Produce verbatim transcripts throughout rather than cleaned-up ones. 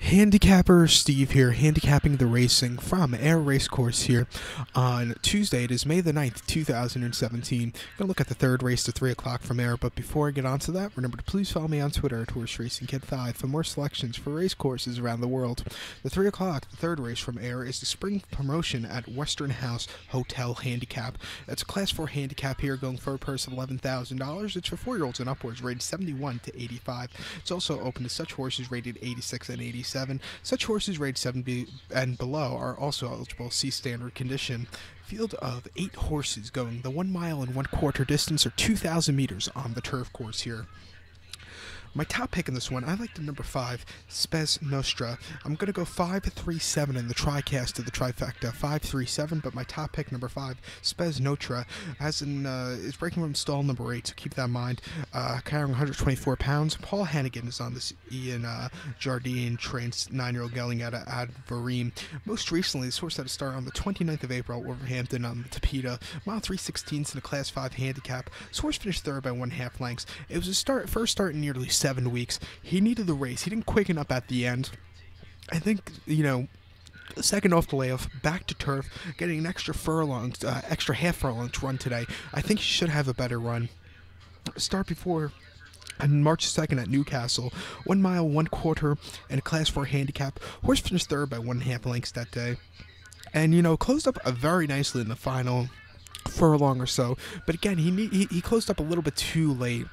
Handicapper Steve here, handicapping the racing from Ayr Racecourse here on Tuesday. It is May the ninth, two thousand seventeen. Gonna look at the third race at three o'clock from Ayr, but before I get on to that, remember to please follow me on Twitter at Horseracingkid five for more selections for race courses around the world. The three o'clock, the third race from Ayr, is the Spring Promotion at Western House Hotel Handicap. That's a Class four handicap here, going for a purse of eleven thousand dollars. It's for four-year-olds and upwards, rated seventy-one to eighty-five. It's also open to such horses rated eighty-six and eighty-seven. Such horses rated seventy and below are also eligible. See standard condition. Field of eight horses going the one mile and one quarter distance, or two thousand meters on the turf course here. My top pick in this one, I like the number five, Spes Nostra. I'm going to go five three seven in the TriCast of the trifecta, five three seven, but my top pick, number five, Spes Nostra, as in, uh, is breaking from stall number eight, so keep that in mind. Uh, carrying one hundred twenty-four pounds. Paul Hannigan is on this Ian uh, Jardine trained nine-year-old gelding out of Ad Varim. Most recently, this horse had a start on the twenty-ninth of April at Wolverhampton on the Tapita, mile three sixteenths in a Class five handicap. This horse finished third by one half lengths. It was his start, first start in nearly seven weeks. He needed the race. He didn't quicken up at the end. I think, you know, second off the layoff, back to turf, getting an extra furlong, uh, extra half furlong to run today. I think he should have a better run. Start before on March second at Newcastle, one mile, one quarter, and a Class four handicap. Horse finished third by one and a half lengths that day. And, you know, closed up very nicely in the final furlong or so. But again, he, he, he closed up a little bit too late.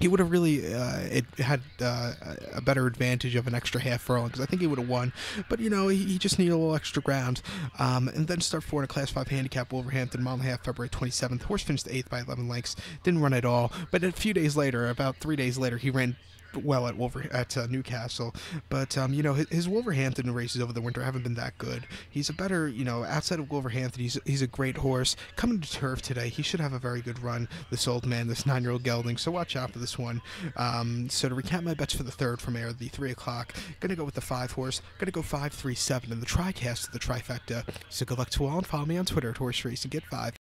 He would have really uh, it had uh, a better advantage of an extra half furlong, because I think he would have won. But, you know, he, he just needed a little extra ground. Um, and then start four in a Class five handicap, Wolverhampton, mile and a half, February twenty-seventh. Horse finished eighth by eleven lengths. Didn't run at all. But a few days later, about three days later, he ran well at Wolver at uh, Newcastle. But, um, you know, his, his Wolverhampton races over the winter haven't been that good. He's a better, you know, outside of Wolverhampton, he's, he's a great horse. Coming to turf today, he should have a very good run, this old man, this nine-year-old gelding. So watch out for this one. Um, so to recap my bets for the third from Ayr, the three o'clock, going to go with the five horse. Going to go five three seven in the TriCast of the trifecta. So good luck to all, and follow me on Twitter at Horseracingkid five.